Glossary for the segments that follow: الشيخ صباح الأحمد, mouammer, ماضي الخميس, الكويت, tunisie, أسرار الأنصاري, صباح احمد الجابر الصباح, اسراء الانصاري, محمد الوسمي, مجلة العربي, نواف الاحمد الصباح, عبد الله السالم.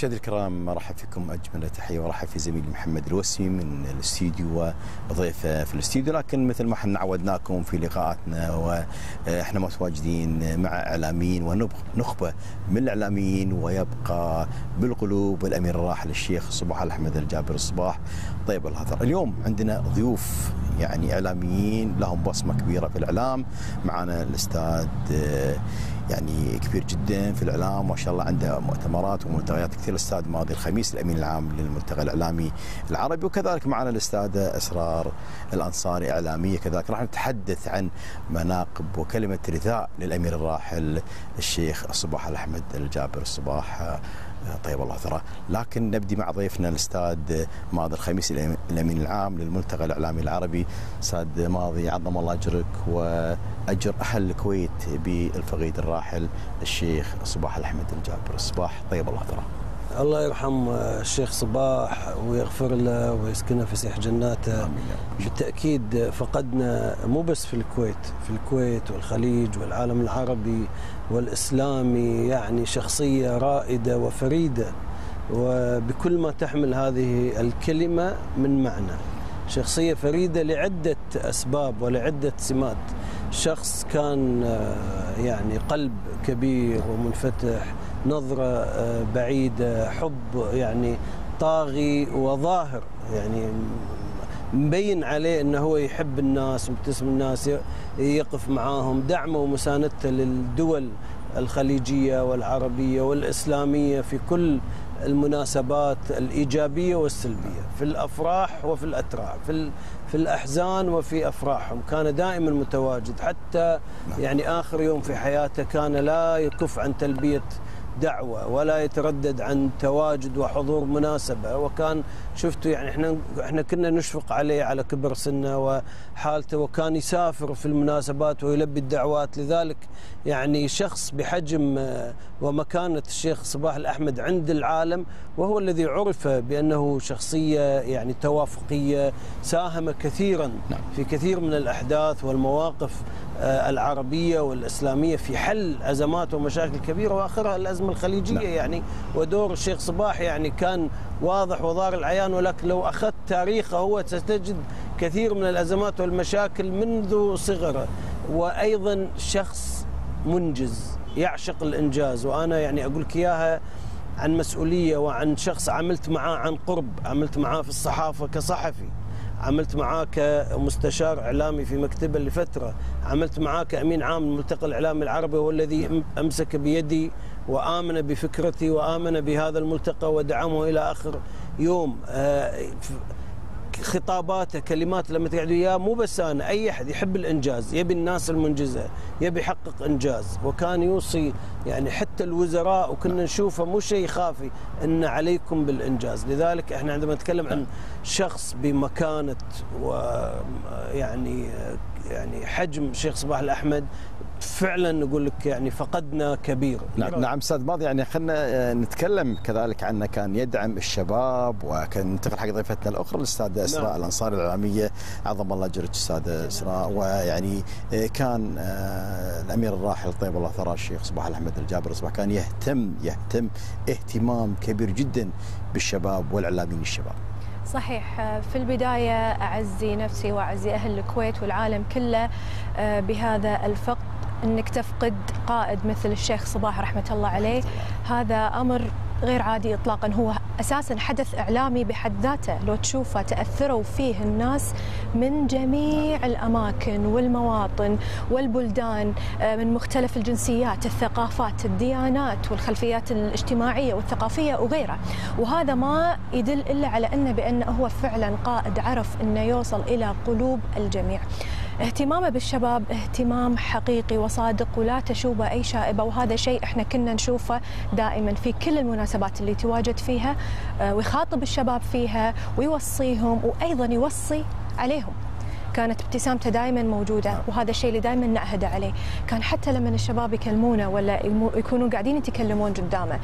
مشاهدي الكرام ارحب فيكم اجمل تحيه وارحب في زميلي محمد الوسمي من الاستديو وضيفه في الاستديو، لكن مثل ما احنا عودناكم في لقاءاتنا واحنا متواجدين مع اعلاميين ونخبه من الاعلاميين، ويبقى بالقلوب الامير الراحل الشيخ صباح احمد الجابر الصباح طيب الهضر. اليوم عندنا ضيوف يعني اعلاميين لهم بصمه كبيره في الاعلام، معنا الاستاذ يعني كبير جدا في الاعلام ما شاء الله، عنده مؤتمرات وملتقيات كثير، الاستاذ ماضي الخميس الامين العام للملتقى الاعلامي العربي، وكذلك معنا الاستاذه اسرار الانصاري اعلاميه كذلك. راح نتحدث عن مناقب وكلمه رثاء للامير الراحل الشيخ صباح احمد الجابر الصباح طيب الله ثراه، لكن نبدي مع ضيفنا الاستاذ ماضي الخميس الامين العام للملتقى الاعلامي العربي. استاذ ماضي عظم الله اجرك واجر اهل الكويت بالفقيد الراحل الشيخ صباح احمد الجابر الصباح طيب الله ثراه. الله يرحم الشيخ صباح ويغفر له ويسكنه فسيح جناته. بالتاكيد فقدنا مو بس في الكويت والخليج والعالم العربي والاسلامي، يعني شخصيه رائده وفريده وبكل ما تحمل هذه الكلمه من معنى. شخصيه فريده لعده اسباب ولعده سمات. شخص كان يعني قلب كبير ومنفتح، نظرة بعيدة، حب يعني طاغي وظاهر، يعني مبين عليه أنه هو يحب الناس ويبتسم الناس يقف معاهم. دعمه ومساندته للدول الخليجية والعربية والإسلامية في كل المناسبات الإيجابية والسلبية، في الأفراح وفي الأتراع، في الأحزان وفي أفراحهم، كان دائما متواجد. حتى يعني آخر يوم في حياته كان لا يكف عن تلبية دعوة ولا يتردد عن تواجد وحضور مناسبة، وكان شفته يعني احنا كنا نشفق عليه على كبر سنه وحالته، وكان يسافر في المناسبات ويلبي الدعوات. لذلك يعني شخص بحجم ومكانة الشيخ صباح الأحمد عند العالم، وهو الذي عرف بأنه شخصية يعني توافقية، ساهم كثيرا في كثير من الأحداث والمواقف العربية والإسلامية في حل أزمات ومشاكل كبيرة، وآخرها الأزمة الخليجية. يعني ودور الشيخ صباح يعني كان واضح وضار العيان، ولكن لو أخذت تاريخه هو ستجد كثير من الأزمات والمشاكل منذ صغره. وأيضا شخص منجز يعشق الإنجاز، وأنا يعني أقول لك إياها عن مسؤولية وعن شخص عملت معاه عن قرب، عملت معاه في الصحافة كصحفي، عملت معاه كمستشار إعلامي في مكتبه لفترة، عملت معاه كأمين عام الملتقى الإعلامي العربي، هو الذي أمسك بيدي وآمن بفكرتي وآمن بهذا الملتقى ودعمه إلى آخر يوم. خطاباته، كلمات لما تقعدوا إياه، مو بس أنا، أي أحد يحب الإنجاز يبي الناس المنجزة، يبي يحقق إنجاز. وكان يوصي يعني حتى الوزراء، وكنا نشوفه مو شيء خافي، إن عليكم بالإنجاز. لذلك إحنا عندما نتكلم عن شخص بمكانة ويعني حجم الشيخ صباح الأحمد، فعلا نقول لك يعني فقدنا كبير. نعم استاذ ماضي، يعني خلينا نتكلم كذلك عنه، كان يدعم الشباب، وكان ننتقل حق ضيفتنا الاخرى الاستاذه اسراء الانصاري الاعلاميه عظم الله اجرك استاذه اسراء. ويعني كان الامير الراحل طيب الله ثراه الشيخ صباح احمد الجابر الصباح كان يهتم اهتمام كبير جدا بالشباب والاعلاميين الشباب. صحيح. في البداية أعزي نفسي وأعزي أهل الكويت والعالم كله بهذا الفقد، أنك تفقد قائد مثل الشيخ صباح رحمة الله عليه، هذا أمر غير عادي إطلاقا. هو أساسا حدث إعلامي بحد ذاته، لو تشوفه تأثروا فيه الناس من جميع الأماكن والمواطن والبلدان، من مختلف الجنسيات، الثقافات، الديانات والخلفيات الاجتماعية والثقافية وغيرها. وهذا ما يدل إلا على أنه بأنه هو فعلا قائد عرف أنه يوصل إلى قلوب الجميع. اهتمامه بالشباب اهتمام حقيقي وصادق ولا تشوبه أي شائبة، وهذا شيء احنا كنا نشوفه دائما في كل المناسبات اللي تواجد فيها، ويخاطب الشباب فيها ويوصيهم، وأيضا يوصي عليهم. كانت ابتسامته دائما موجودة، وهذا الشيء اللي دائما نعهده عليه. كان حتى لما الشباب يكلمونه ولا يكونوا قاعدين يتكلمون قدامه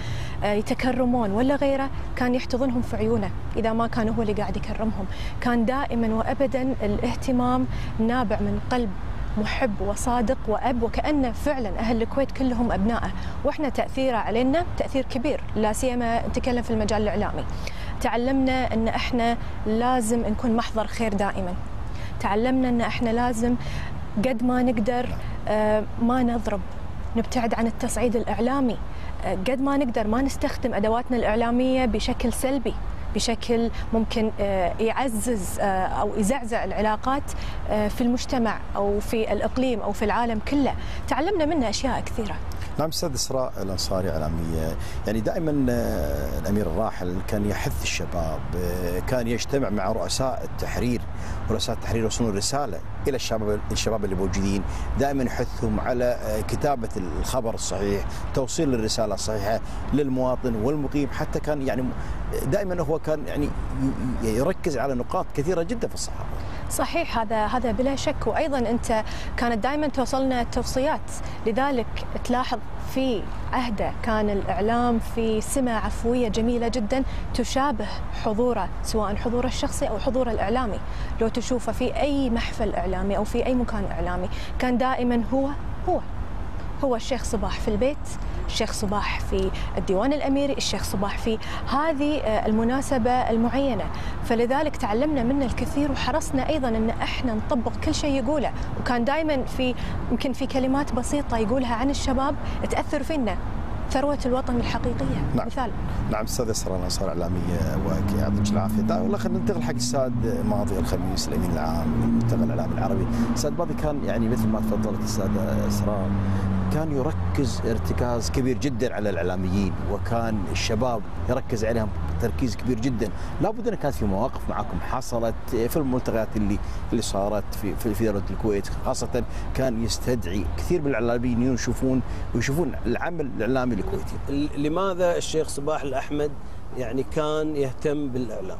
يتكرمون ولا غيره، كان يحتضنهم في عيونه إذا ما كان هو اللي قاعد يكرمهم. كان دائما وأبدا الاهتمام نابع من قلب محب وصادق وأب، وكأنه فعلا أهل الكويت كلهم أبنائه، وإحنا تأثيره علينا تأثير كبير، لا سيما نتكلم في المجال الإعلامي. تعلمنا أن إحنا لازم نكون محضر خير دائما، تعلمنا أن إحنا لازم قد ما نقدر ما نضرب، نبتعد عن التصعيد الإعلامي قد ما نقدر، ما نستخدم أدواتنا الإعلامية بشكل سلبي، بشكل ممكن يعزز أو يزعزع العلاقات في المجتمع أو في الإقليم أو في العالم كله. تعلمنا منه أشياء كثيرة. نعم أستاذ أسرار الأنصاري إعلامية، يعني دائما الأمير الراحل كان يحث الشباب، كان يجتمع مع رؤساء التحرير، ورؤساء التحرير يوصلون رسالة إلى الشباب اللي موجودين، دائما يحثهم على كتابة الخبر الصحيح، توصيل الرسالة الصحيحة للمواطن والمقيم، حتى كان يعني دائما هو كان يعني يركز على نقاط كثيرة جدا في الصحافة. صحيح، هذا بلا شك. وايضا انت كانت دائما توصلنا التوصيات، لذلك تلاحظ في عهده كان الاعلام في سمه عفويه جميله جدا تشابه حضوره، سواء حضوره الشخصي او حضوره الاعلامي. لو تشوفه في اي محفل اعلامي او في اي مكان اعلامي كان دائما هو الشيخ صباح في البيت، الشيخ صباح في الديوان الأميري، الشيخ صباح في هذه المناسبة المعينة. فلذلك تعلمنا منه الكثير، وحرصنا أيضا أن احنا نطبق كل شيء يقوله. وكان دائما يمكن في كلمات بسيطة يقولها عن الشباب تأثر فينا، ثروة الوطن الحقيقية. نعم. مثال. نعم أستاذ أسرار الأنصاري إعلامية، ويعطيك العافية. والله خلينا ننتقل حق الساد ماضي الخميس الأمين العام للملتقى الإعلامي العربي. الساد ماضي كان يعني مثل ما تفضلت السادة أسرار، كان يركز ارتكاز كبير جدا على الإعلاميين، وكان الشباب يركز عليهم تركيز كبير جدا. لابد أن كانت في مواقف معكم حصلت في الملتقيات اللي صارت في دولة الكويت، خاصة كان يستدعي كثير من الإعلاميين يشوفون العمل الإعلامي الكويتي. لماذا الشيخ صباح الأحمد يعني كان يهتم بالإعلام؟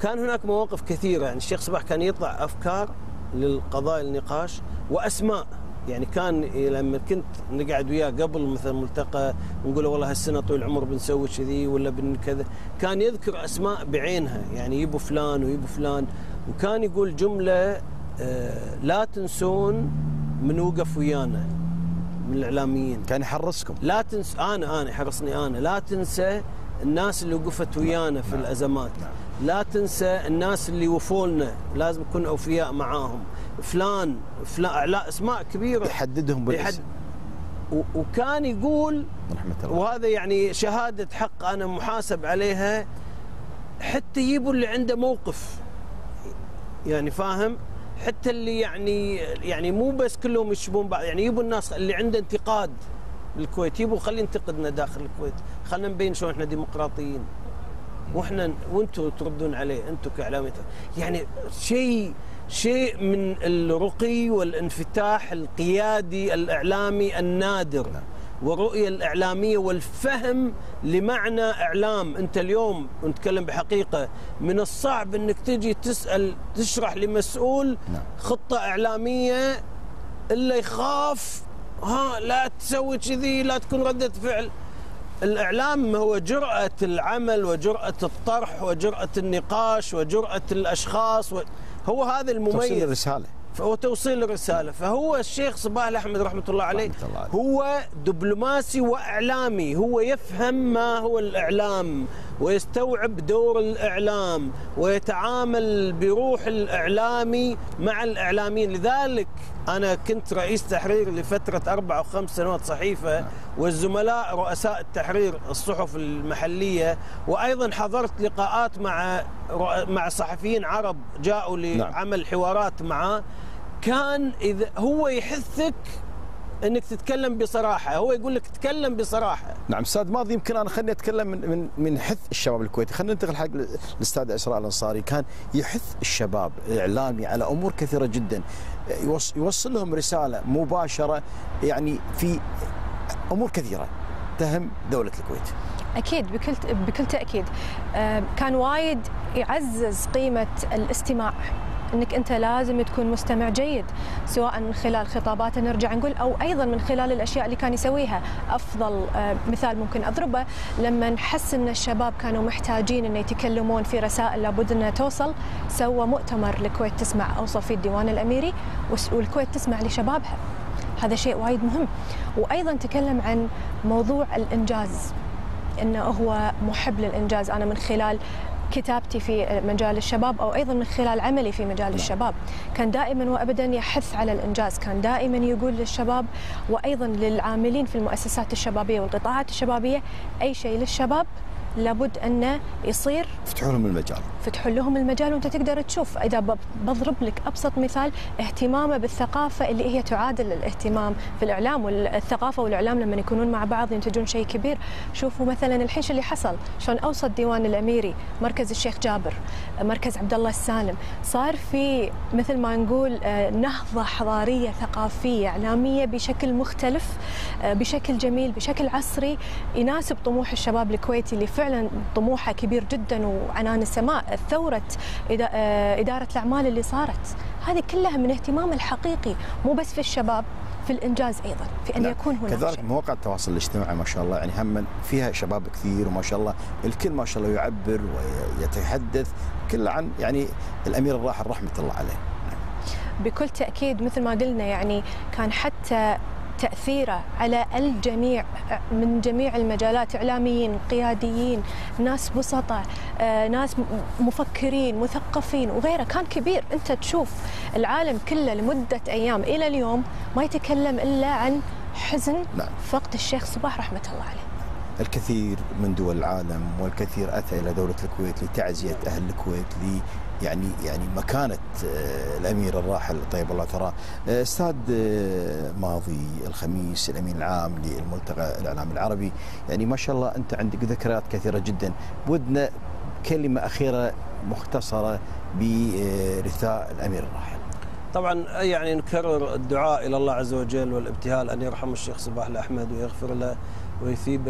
كان هناك مواقف كثيرة، يعني الشيخ صباح كان يطلع أفكار للقضاء النقاش وأسماء، يعني كان لما كنت نقعد وياه قبل مثلا ملتقى ونقول والله هالسنه طول العمر بنسوي كذي ولا كذا، كان يذكر اسماء بعينها، يعني يبو فلان ويبو فلان، وكان يقول جمله لا تنسون من وقف ويانا من الاعلاميين. كان يحرصكم لا تنس، انا يحرصني انا، لا تنسى الناس اللي وقفت ويانا في الازمات، لا تنسى الناس اللي وفوا لنا، لازم نكون اوفياء معاهم، فلان لا اسماء كبيره يحددهم بالاسم. وكان يقول رحمه الله، وهذا يعني شهاده حق انا محاسب عليها، حتى يجيبوا اللي عنده موقف، يعني فاهم، حتى اللي يعني مو بس كلهم يشبون بعض، يعني يجيبوا الناس اللي عنده انتقاد للكويت، يجيبوا خليه ينتقدنا داخل الكويت، خلينا نبين شلون احنا ديمقراطيين، وانتم تردون عليه انتم كاعلاميين. يعني شيء من الرقي والانفتاح القيادي الإعلامي النادر، والرؤية الإعلامية والفهم لمعنى إعلام. أنت اليوم نتكلم بحقيقة، من الصعب أنك تجي تشرح لمسؤول خطة إعلامية إلا يخاف، لا تسوي كذي، لا تكون ردة فعل. الإعلام هو جرأة العمل وجرأة الطرح وجرأة النقاش وجرأة الأشخاص، هو هذا المميز، توصيل الرسالة، فهو توصيل الرسالة. فهو الشيخ صباح الأحمد رحمة الله عليه هو دبلوماسي وإعلامي، هو يفهم ما هو الإعلام ويستوعب دور الإعلام ويتعامل بروح الإعلامي مع الإعلاميين. لذلك أنا كنت رئيس تحرير لفترة 4 أو 5 سنوات صحيفة، والزملاء رؤساء التحرير الصحف المحلية، وأيضا حضرت لقاءات مع صحفيين عرب جاءوا لعمل حوارات معه. كان إذا هو يحثك انك تتكلم بصراحه، هو يقول لك تكلم بصراحه. نعم استاذ ماضي، يمكن انا خليني اتكلم من حث الشباب الكويتي، خلينا ننتقل حق الاستاذ أسرار الأنصاري. كان يحث الشباب الاعلامي على امور كثيره جدا، يوصل لهم رساله مباشره يعني في امور كثيره تهم دوله الكويت. اكيد، بكل تاكيد. كان وايد يعزز قيمه الاستماع، انك انت لازم تكون مستمع جيد، سواء من خلال خطاباته نرجع نقول او ايضا من خلال الاشياء اللي كان يسويها. افضل مثال ممكن اضربه، لما نحس ان الشباب كانوا محتاجين ان يتكلمون في رسائل لابد انها توصل، سوى مؤتمر الكويت تسمع اوصى في الديوان الاميري والكويت تسمع لشبابها. هذا شيء وايد مهم. وايضا تكلم عن موضوع الانجاز، انه هو محب للانجاز، انا من خلال كتابتي في مجال الشباب أو أيضا من خلال عملي في مجال الشباب كان دائما وأبدا يحث على الإنجاز، كان دائما يقول للشباب وأيضا للعاملين في المؤسسات الشبابية والقطاعات الشبابية أي شيء للشباب لابد أنه يصير، فتحوا لهم المجال، فتحوا لهم المجال. وأنت تقدر تشوف، إذا بضرب لك أبسط مثال، اهتمامه بالثقافة اللي هي تعادل الاهتمام في الإعلام، والثقافة والإعلام لما يكونون مع بعض ينتجون شيء كبير. شوفوا مثلا الحين اللي حصل، شلون أوصى الديوان الأميري، مركز الشيخ جابر، مركز عبد الله السالم، صار في مثل ما نقول نهضة حضارية ثقافية إعلامية بشكل مختلف، بشكل جميل، بشكل عصري، يناسب طموح الشباب الكويتي اللي فعلا طموحها كبير جدا وعنان السماء. ثورة إدارة الأعمال اللي صارت، هذه كلها من اهتمام الحقيقي، مو بس في الشباب، في الإنجاز أيضا، في أن يكون هناك. كذلك مواقع التواصل الاجتماعي ما شاء الله، يعني هم فيها شباب كثير وما شاء الله، الكل ما شاء الله يعبر ويتحدث كله عن يعني الأمير الراحل رحمة الله عليه. بكل تأكيد مثل ما قلنا، يعني كان حتى تأثيره على الجميع من جميع المجالات، إعلاميين، قياديين، ناس بسطاء، ناس مفكرين، مثقفين وغيره، كان كبير. أنت تشوف العالم كله لمدة أيام إلى اليوم ما يتكلم إلا عن حزن فقد الشيخ صباح رحمة الله عليه. الكثير من دول العالم والكثير أتى إلى دولة الكويت لتعزية أهل الكويت يعني مكانة الأمير الراحل طيب الله تراه. أستاذ ماضي الخميس، الأمين العام للملتقى الإعلامي العربي، يعني ما شاء الله أنت عندك ذكريات كثيرة جدا، ودنا كلمة أخيرة مختصرة برثاء الأمير الراحل. طبعا يعني نكرر الدعاء إلى الله عز وجل والابتهال أن يرحم الشيخ صباح الأحمد ويغفر له ويثيب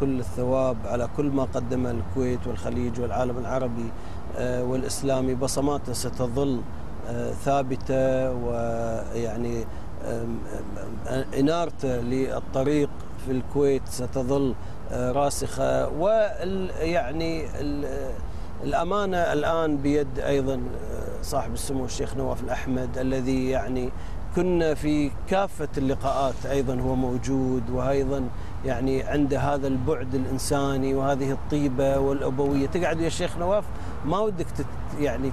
كل الثواب على كل ما قدمه الكويت والخليج والعالم العربي والإسلامي. بصماته ستظل ثابتة، ويعني إنارته للطريق في الكويت ستظل راسخة، ويعني الأمانة الآن بيد أيضا صاحب السمو الشيخ نواف الأحمد، الذي يعني كنا في كافة اللقاءات أيضا هو موجود، وأيضا يعني عنده هذا البعد الإنساني وهذه الطيبة والأبوية. تقعد يا شيخ نواف ما ودك يعني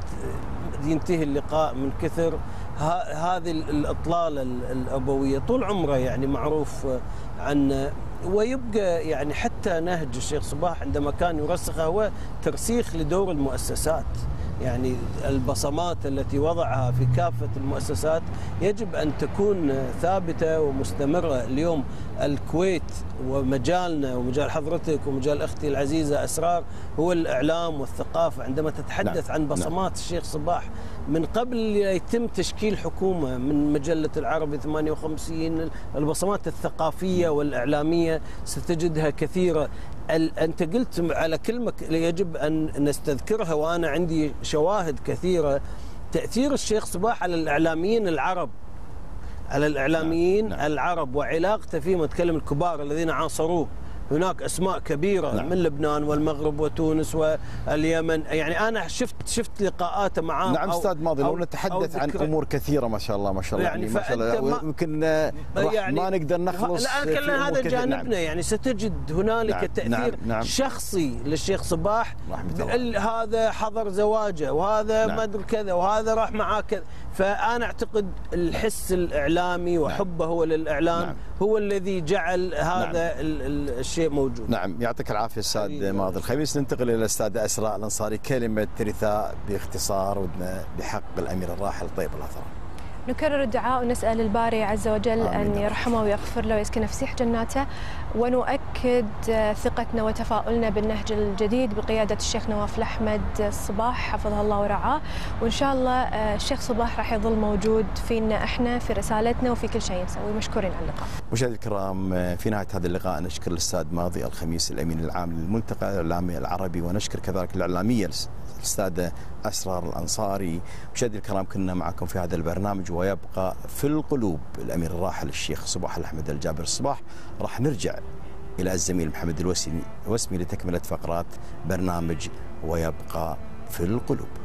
ينتهي اللقاء من كثر هذه الإطلالة الأبوية. طول عمره يعني معروف عنه، ويبقى يعني حتى نهج الشيخ صباح عندما كان يرسخه هو ترسيخ لدور المؤسسات، يعني البصمات التي وضعها في كافة المؤسسات يجب أن تكون ثابتة ومستمرة. اليوم الكويت ومجالنا ومجال حضرتك ومجال أختي العزيزة أسرار هو الإعلام والثقافة. عندما تتحدث عن بصمات الشيخ صباح من قبل يتم تشكيل حكومة، من مجلة العربي 58، البصمات الثقافية والإعلامية ستجدها كثيرة. أنت قلت على كلمة يجب أن نستذكرها، وأنا عندي شواهد كثيرة، تأثير الشيخ صباح على الإعلاميين العرب، على الإعلاميين العرب وعلاقته فيهم. أتكلم الكبار الذين عاصروه، هناك أسماء كبيرة من لبنان والمغرب وتونس واليمن، يعني أنا شفت لقاءاته معاه. نعم أستاذ ماضي، لو نتحدث عن أمور كثيرة ما شاء الله ما شاء الله، يعني ما شاء الله يمكن ما نقدر نخلص. الآن كلنا هذا جانبنا، يعني ستجد هنالك تأثير شخصي للشيخ صباح، هذا حضر زواجه، وهذا ما أدري كذا، وهذا راح معاه كذا. فأنا أعتقد الحس الإعلامي وحبه هو للإعلام هو الذي جعل هذا الشيء موجود. يعطيك العافية أستاذ ماضي الخميس. ننتقل إلى الأستاذة أسرار الأنصاري، كلمة رثاء باختصار ودنا بحق الأمير الراحل طيب الأثر. نكرر الدعاء ونسأل الباري عز وجل أن يرحمه ويغفر له ويسكنه في فسيح جناته، ونؤكد ثقتنا وتفاؤلنا بالنهج الجديد بقيادة الشيخ نواف الاحمد الصباح حفظه الله ورعاه، وإن شاء الله الشيخ صباح راح يظل موجود فينا احنا، في رسالتنا وفي كل شيء نسوي. مشكورين على اللقاء. مشاهدينا الكرام، في نهاية هذا اللقاء نشكر الأستاذ ماضي الخميس الأمين العام للملتقى الإعلامي العربي، ونشكر كذلك الإعلامية الأستاذة أسرار الأنصاري. مشاهدي الكرام، كنا معكم في هذا البرنامج ويبقى في القلوب الأمير الراحل الشيخ صباح الأحمد الجابر الصباح. راح نرجع إلى الزميل محمد الوسمي لتكملة فقرات برنامج ويبقى في القلوب.